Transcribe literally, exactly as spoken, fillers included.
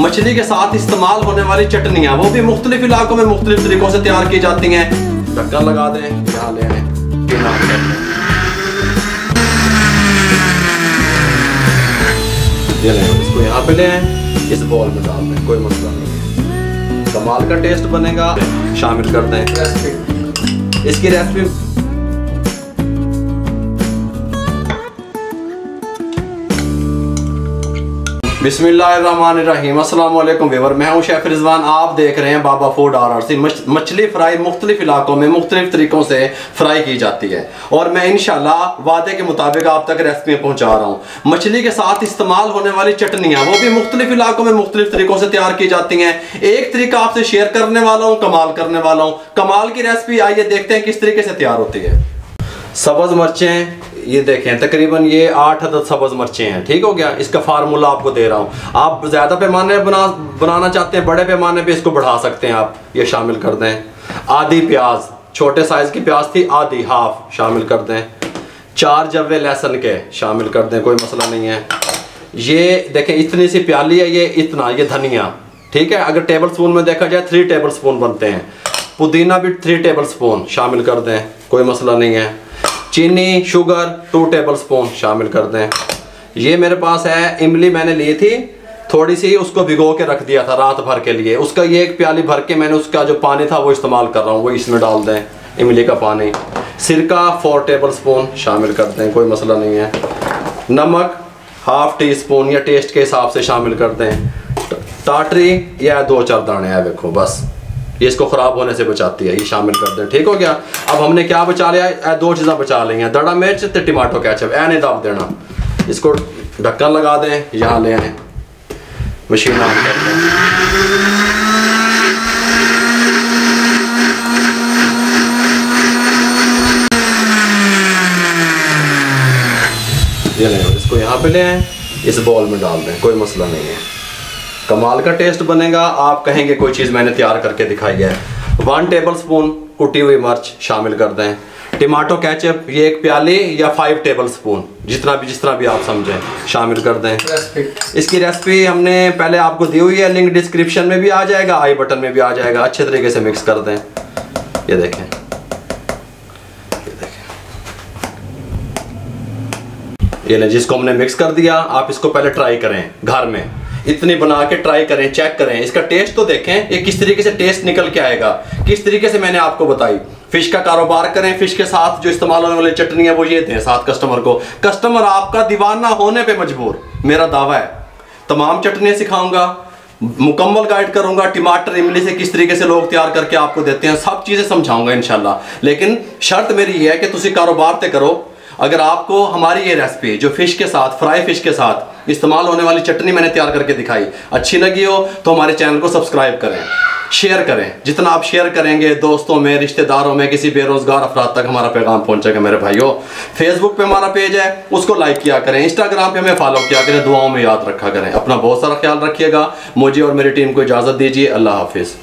मछली के साथ इस्तेमाल होने वाली चटनियाँ, वो भी मुख्तलिफ इलाकों में मुख्तलिफ तरीकों से तैयार की जाती हैं। ढक्कन लगा दें, यहाँ ले आए, यहाँ ले आए, इसको यहाँ पे ले आए, इस बॉल में डाल दें, कोई मसला नहीं है, कमाल का टेस्ट बनेगा। शामिल कर दें रेसिपी, इसकी रेसिपी बिस्मिल्लाहिर्रहमानिर्रहीम। अस्सलाम वालेकुम व्यूअर, मैं हूं शेफ रिजवान, आप देख रहे हैं Baba food R R C. मछली फ्राई मुख्तलिफ इलाकों में मुख्तलिफ तरीक़ों से फ्राई की जाती है और मैं इंशाल्लाह वादे के मुताबिक आप तक रेसिपियाँ पहुँचा रहा हूँ। मछली के साथ इस्तेमाल होने वाली चटनियाँ, वो भी मुख्तलिफ इलाकों में मुख्तलिफ तरीक़ों से तैयार की जाती हैं। एक तरीका आपसे शेयर करने वाला हूँ, कमाल करने वाला हूँ, कमाल की रेसिपी। आइए देखते हैं किस तरीके से तैयार होती है। सब्ज़ मिर्चें, ये देखें तकरीबन ये आठ अदद सब्ज़ मिर्चें हैं। ठीक हो गया, इसका फार्मूला आपको दे रहा हूँ। आप ज़्यादा पैमाने बना बनाना चाहते हैं, बड़े पैमाने पे इसको बढ़ा सकते हैं आप। ये शामिल कर दें, आधी प्याज, छोटे साइज़ की प्याज थी, आधी हाफ शामिल कर दें, चार जवे लहसुन के शामिल कर दें, कोई मसला नहीं है। ये देखें इतनी सी प्याली है, ये इतना ये धनिया, ठीक है, अगर टेबल स्पून में देखा जाए थ्री टेबल स्पून बनते हैं। पुदीना भी थ्री टेबल स्पून शामिल कर दें, कोई मसला नहीं है। चीनी, शुगर टू टेबलस्पून शामिल कर दें। ये मेरे पास है इमली, मैंने ली थी थोड़ी सी, उसको भिगो के रख दिया था रात भर के लिए। उसका ये एक प्याली भर के मैंने उसका जो पानी था वो इस्तेमाल कर रहा हूँ, वो इसमें डाल दें, इमली का पानी। सिरका फोर टेबलस्पून शामिल कर दें, कोई मसला नहीं है। नमक हाफ टी स्पून या टेस्ट के हिसाब से शामिल कर दें। टाटरी या दो चार दाने हैं, देखो बस, ये इसको ख़राब होने से बचाती है, ये शामिल कर दें। ठीक हो गया। अब हमने क्या बचा लिया है, दो चीज़ें बचा ली हैं, दड़ा मिर्च तो टमाटो कैचअप, ऐ नहीं दाब देना। इसको ढक्कन लगा दें, यहाँ ले आए, मशीन ऑन कर दें। ये ले आए, इसको यहाँ पे ले आए, इस बॉल में डाल दें, कोई मसला नहीं है, कमाल का टेस्ट बनेगा। आप कहेंगे कोई चीज़ मैंने तैयार करके दिखाई है। वन टेबलस्पून कुटी हुई मिर्च शामिल कर दें। टमाटो केचप ये एक प्याली या फाइव टेबलस्पून, जितना भी जिस तरह भी आप समझें, शामिल कर दें। इसकी रेसिपी हमने पहले आपको दी हुई है, लिंक डिस्क्रिप्शन में भी आ जाएगा, आई बटन में भी आ जाएगा। अच्छे तरीके से मिक्स कर दें। ये देखें, ये देखें, ये नहीं, जिसको हमने मिक्स कर दिया, आप इसको पहले ट्राई करें घर में, इतनी बना के ट्राई करें, चेक करें, इसका टेस्ट तो देखें, ये किस तरीके से टेस्ट निकल के आएगा, किस तरीके से मैंने आपको बताई। फिश का कारोबार करें, फिश के साथ जो इस्तेमाल होने वाली चटनी है वो ये दें साथ कस्टमर को। कस्टमर आपका दीवाना होने पे मजबूर, मेरा दावा है। तमाम चटनियाँ सिखाऊंगा, मुकम्मल गाइड करूंगा, टमाटर इमली से किस तरीके से लोग तैयार करके आपको देते हैं, सब चीज़ें समझाऊंगा इंशाल्लाह। लेकिन शर्त मेरी ये है कि तुसी कारोबार तय करो। अगर आपको हमारी ये रेसिपी जो फिश के साथ, फ्राई फिश के साथ इस्तेमाल होने वाली चटनी मैंने तैयार करके दिखाई, अच्छी लगी हो तो हमारे चैनल को सब्सक्राइब करें, शेयर करें। जितना आप शेयर करेंगे दोस्तों में, रिश्तेदारों में, किसी बेरोज़गार अफराद तक हमारा पैगाम पहुंचेगा मेरे भाइयों। फेसबुक पे हमारा पेज है, उसको लाइक किया करें, इंस्टाग्राम पे हमें फॉलो किया करें, दुआओं में याद रखा करें। अपना बहुत सारा ख्याल रखिएगा, मुझे और मेरी टीम को इजाज़त दीजिए। अल्लाह हाफिज़।